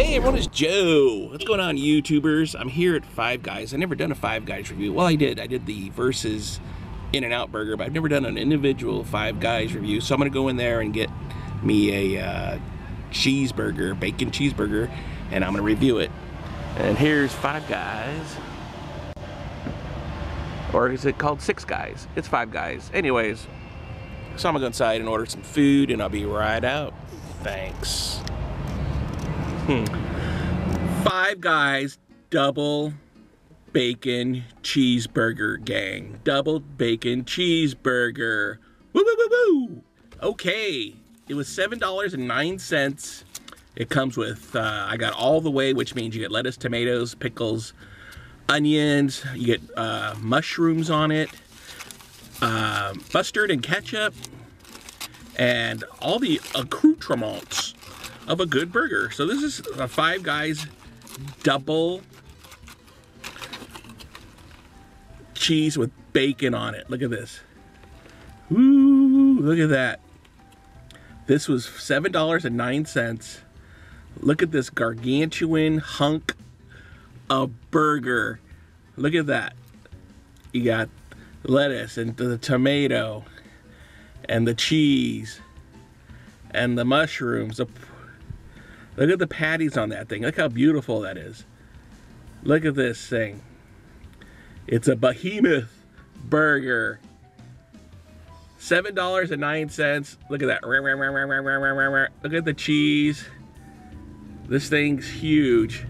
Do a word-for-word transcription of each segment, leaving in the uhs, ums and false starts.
Hey everyone, it's Joe. What's going on, YouTubers? I'm here at Five Guys. I've never done a Five Guys review. Well, I did. I did the Versus In-N-Out Burger, but I've never done an individual Five Guys review. So I'm going to go in there and get me a uh, cheeseburger, bacon cheeseburger, and I'm going to review it. And here's Five Guys. Or is it called Six Guys? It's Five Guys. Anyways, so I'm going to go inside and order some food, and I'll be right out. Thanks. Hmm. Five Guys double bacon cheeseburger, gang. Double bacon cheeseburger. Woo woo woo woo. Okay, it was seven dollars and nine cents. It comes with, uh, I got all the way, which means you get lettuce, tomatoes, pickles, onions. You get uh, mushrooms on it, uh, mustard and ketchup, and all the accoutrements of a good burger. So this is a Five Guys double cheese with bacon on it. Look at this. Ooh, look at that. This was seven dollars and nine cents. Look at this gargantuan hunk of burger. Look at that. You got lettuce and the tomato and the cheese and the mushrooms. The Look at the patties on that thing. Look how beautiful that is. Look at this thing. It's a behemoth burger. seven dollars and nine cents. Look at that. Look at the cheese. This thing's huge.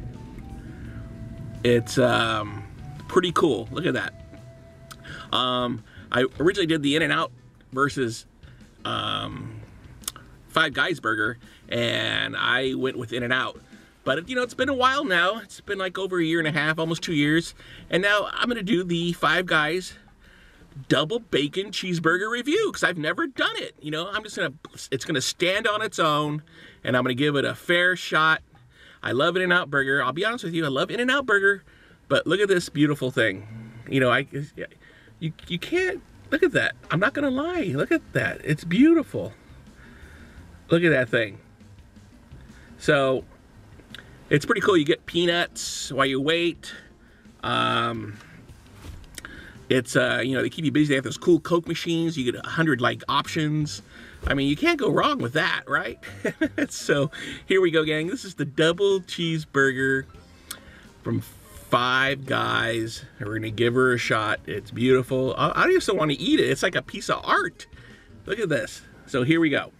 It's um, pretty cool. Look at that. Um, I originally did the In-N-Out versus um, Five Guys burger, and I went with In-N-Out. But you know, it's been a while now. It's been like over a year and a half, almost two years. And now I'm gonna do the Five Guys double bacon cheeseburger review because I've never done it. You know, I'm just gonna, it's gonna stand on its own, and I'm gonna give it a fair shot. I love In-N-Out Burger. I'll be honest with you, I love In-N-Out Burger, but look at this beautiful thing. You know, I, you, you can't, look at that. I'm not gonna lie, look at that. It's beautiful. Look at that thing. So, it's pretty cool. You get peanuts while you wait. Um, it's, uh, you know, they keep you busy. They have those cool Coke machines. You get a hundred, like, options. I mean, you can't go wrong with that, right? So, here we go, gang. This is the double cheeseburger from Five Guys. We're going to give her a shot. It's beautiful. I, I just don't want to eat it. It's like a piece of art. Look at this. So, here we go.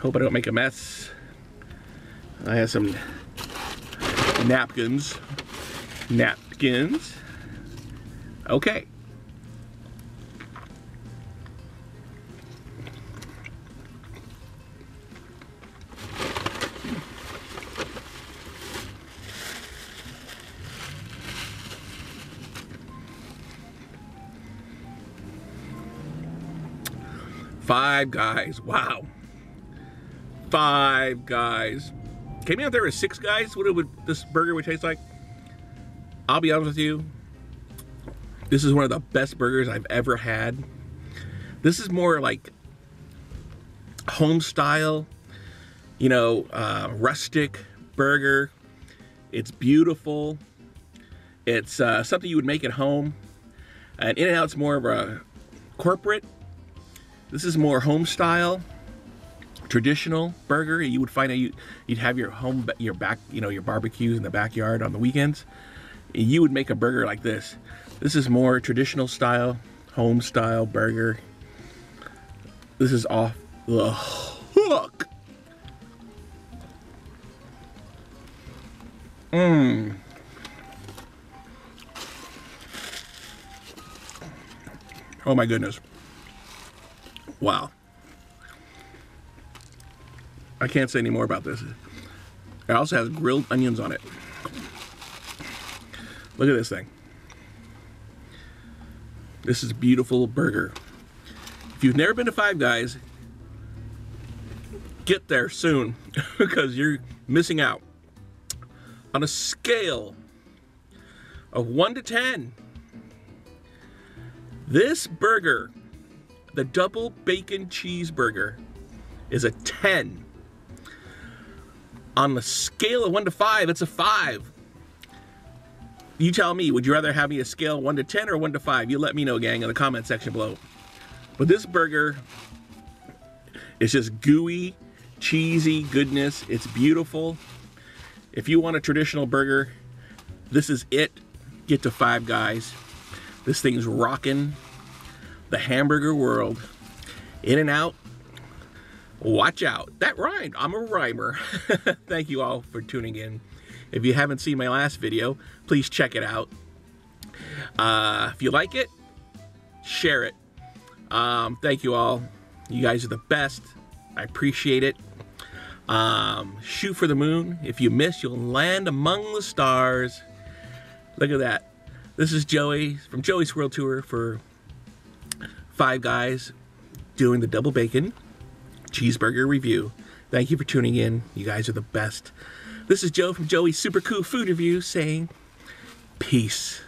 Hope I don't make a mess. I have some napkins. Napkins. Okay. Five Guys. Wow. Five Guys. Came out there with Six Guys. What would this burger would taste like? I'll be honest with you. This is one of the best burgers I've ever had. This is more like home style, you know, uh, rustic burger. It's beautiful. It's uh, something you would make at home. And In-N-Out's more of a corporate. This is more home style. Traditional burger you would find a, you, you'd have your home your back you know your barbecues in the backyard on the weekends. You would make a burger like this. This is more traditional style, home style burger. This is off the hook. Mmm. Oh my goodness. Wow. I can't say any more about this. It also has grilled onions on it. Look at this thing. This is a beautiful burger. If you've never been to Five Guys, get there soon because you're missing out. On a scale of one to ten, this burger, the double bacon cheeseburger, is a ten. On a scale of one to five, it's a five. You tell me, would you rather have me a scale one to ten or one to five? You let me know, gang, in the comment section below. But this burger is just gooey, cheesy goodness. It's beautiful. If you want a traditional burger, this is it. Get to Five Guys. This thing's rocking the hamburger world. In and out. Watch out. That rhymed. I'm a rhymer. Thank you all for tuning in. If you haven't seen my last video, please check it out. Uh, if you like it, share it. Um, thank you all. You guys are the best. I appreciate it. Um, shoot for the moon. If you miss, you'll land among the stars. Look at that. This is Joey from Joey's World Tour for Five Guys doing the double bacon cheeseburger review. Thank you for tuning in. You guys are the best. This is Joe from Joey's Super Cool Food Review saying peace.